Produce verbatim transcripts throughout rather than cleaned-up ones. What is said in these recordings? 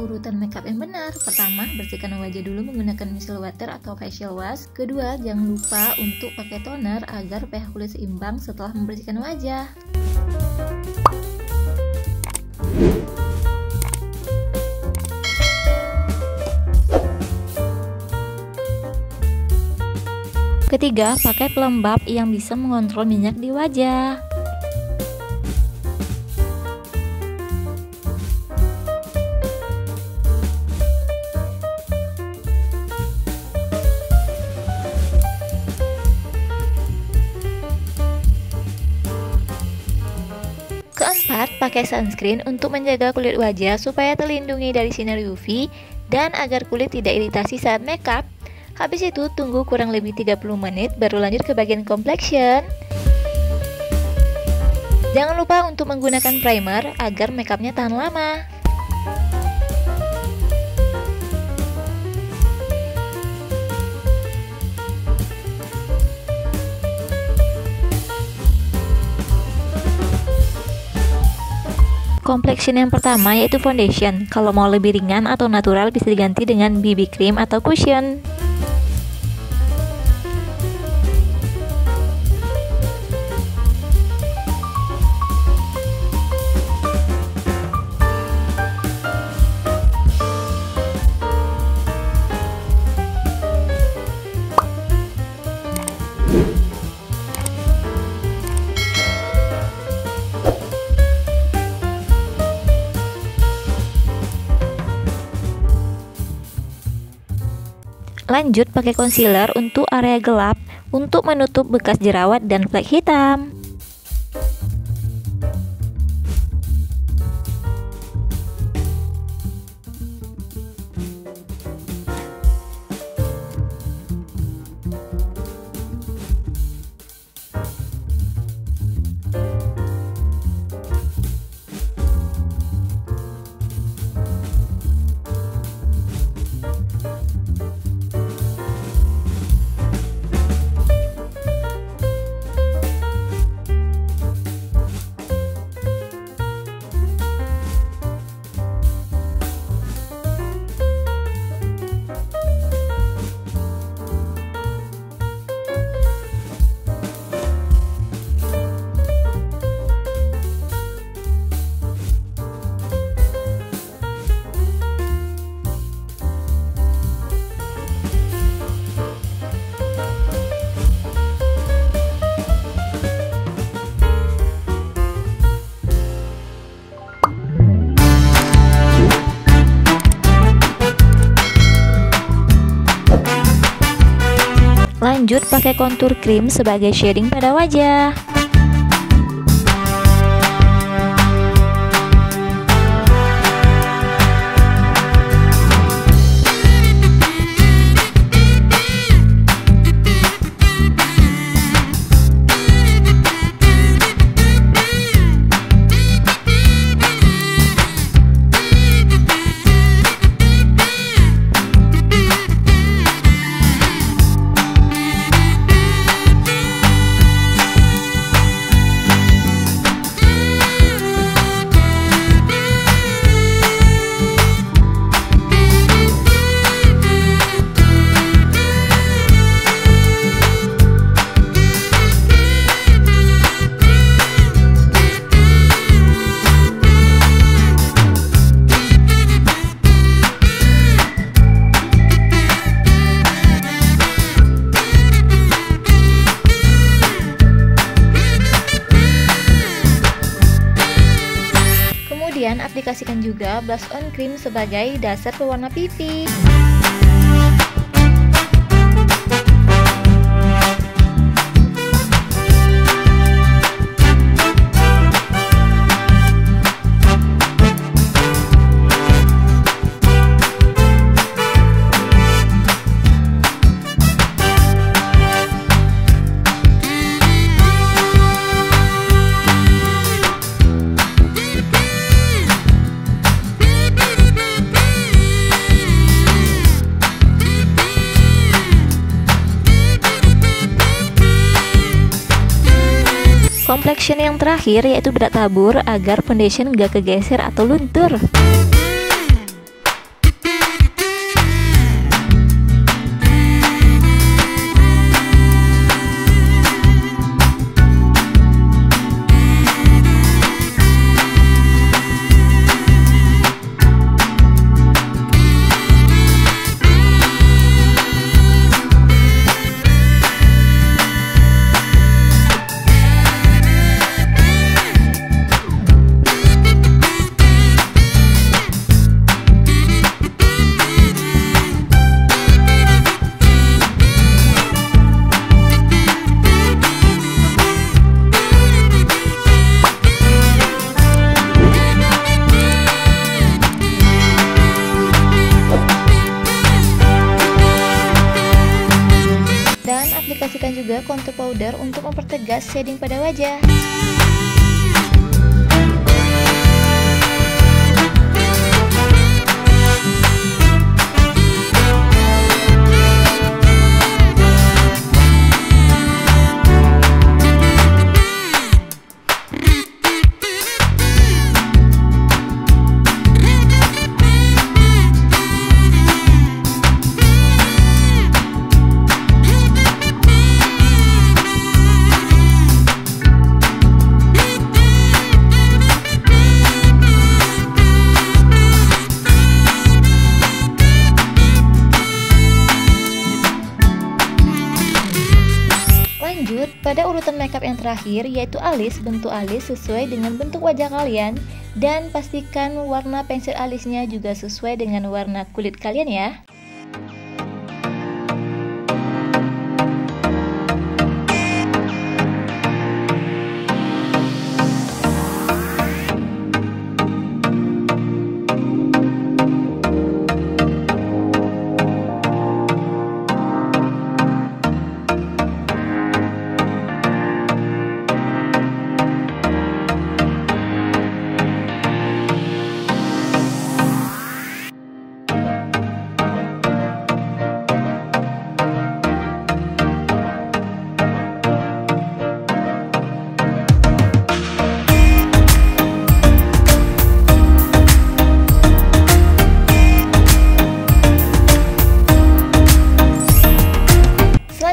Urutan makeup yang benar: pertama, bersihkan wajah dulu menggunakan micellar water atau facial wash. Kedua, jangan lupa untuk pakai toner agar pH kulit seimbang setelah membersihkan wajah. Ketiga, pakai pelembab yang bisa mengontrol minyak di wajah. Keempat, pakai sunscreen untuk menjaga kulit wajah supaya terlindungi dari sinar U V dan agar kulit tidak iritasi saat makeup. Habis itu tunggu kurang lebih tiga puluh menit baru lanjut ke bagian complexion. Jangan lupa untuk menggunakan primer agar makeupnya tahan lama. Complexion yang pertama yaitu foundation. Kalau mau lebih ringan atau natural bisa diganti dengan B B cream atau cushion. Lanjut pakai concealer untuk area gelap untuk menutup bekas jerawat dan flek hitam. Lanjut pakai contour cream sebagai shading pada wajah. Kemudian aplikasikan juga blush on cream sebagai dasar pewarna pipi. Complexion yang terakhir yaitu bedak tabur agar foundation gak kegeser atau luntur. juga contour powder untuk mempertegas shading pada wajah. Lanjut, pada urutan makeup yang terakhir yaitu alis. Bentuk alis sesuai dengan bentuk wajah kalian dan pastikan warna pensil alisnya juga sesuai dengan warna kulit kalian ya.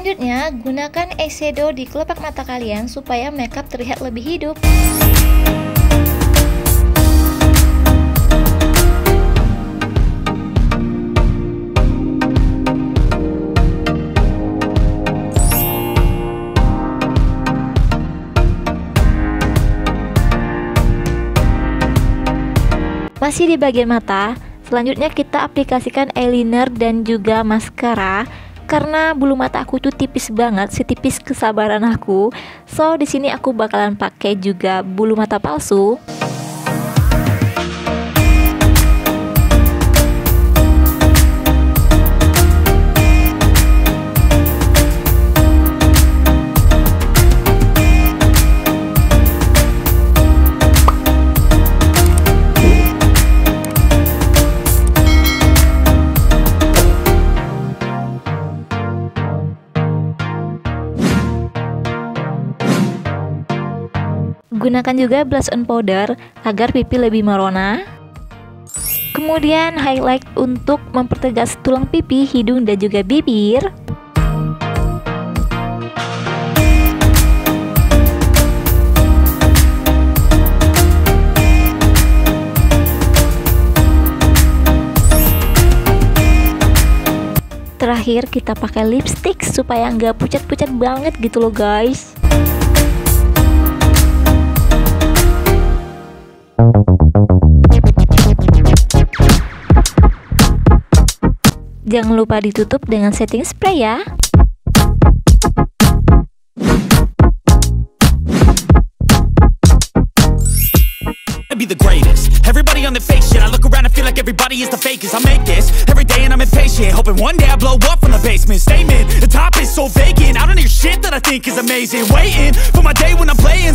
Selanjutnya, gunakan eyeshadow di kelopak mata kalian supaya makeup terlihat lebih hidup. Masih di bagian mata, selanjutnya kita aplikasikan eyeliner dan juga maskara. Karena bulu mata aku tuh tipis banget, setipis kesabaran aku. So di sini aku bakalan pakai juga bulu mata palsu. Gunakan juga blush on powder agar pipi lebih merona. Kemudian highlight untuk mempertegas tulang pipi, hidung dan juga bibir. Terakhir kita pakai lipstick supaya nggak pucat-pucat banget gitu loh guys. Jangan lupa ditutup dengan setting spray ya. Be the greatest. Everybody on the fake shit. I look around and feel like everybody is the fakest. I make this every day and I'm impatient, hoping one day I blow up from the basement. Statement: the top is so vacant. I don't hear shit that I think is amazing. Waiting for my day when I'm playing.